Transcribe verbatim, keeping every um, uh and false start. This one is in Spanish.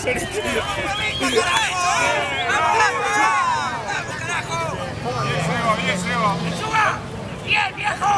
¡Vamos, carajo! ¡Vamos, carajo! ¡Seba, bien, Seba! ¡Suba! ¡Bien, viejo!